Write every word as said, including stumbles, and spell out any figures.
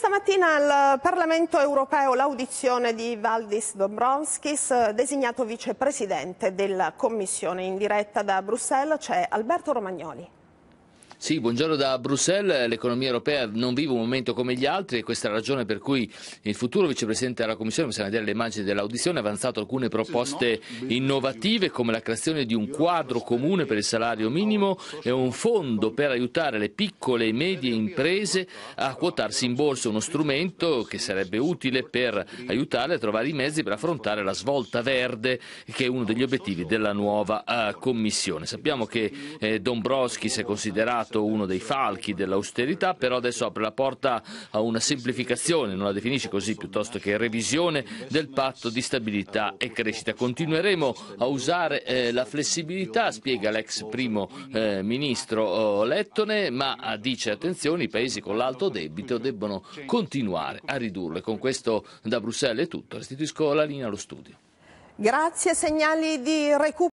Questa mattina al Parlamento europeo l'audizione di Valdis Dombrovskis, designato vicepresidente della Commissione. In diretta da Bruxelles c'è Alberto Romagnoli. Sì, buongiorno da Bruxelles. L'economia europea non vive un momento come gli altri e questa è la ragione per cui il futuro vicepresidente della Commissione, possiamo vedere le immagini dell'audizione, ha avanzato alcune proposte innovative come la creazione di un quadro comune per il salario minimo e un fondo per aiutare le piccole e medie imprese a quotarsi in borsa, uno strumento che sarebbe utile per aiutarle a trovare i mezzi per affrontare la svolta verde, che è uno degli obiettivi della nuova uh, Commissione. Sappiamo che eh, Dombrovskis è considerato uno dei falchi dell'austerità, però adesso apre la porta a una semplificazione, non la definisce così, piuttosto che revisione del patto di stabilità e crescita. Continueremo a usare eh, la flessibilità, spiega l'ex primo eh, ministro lettone, ma dice attenzione, i paesi con l'alto debito debbono continuare a ridurlo. E con questo da Bruxelles è tutto, restituisco la linea allo studio. Grazie, segnali di recupero.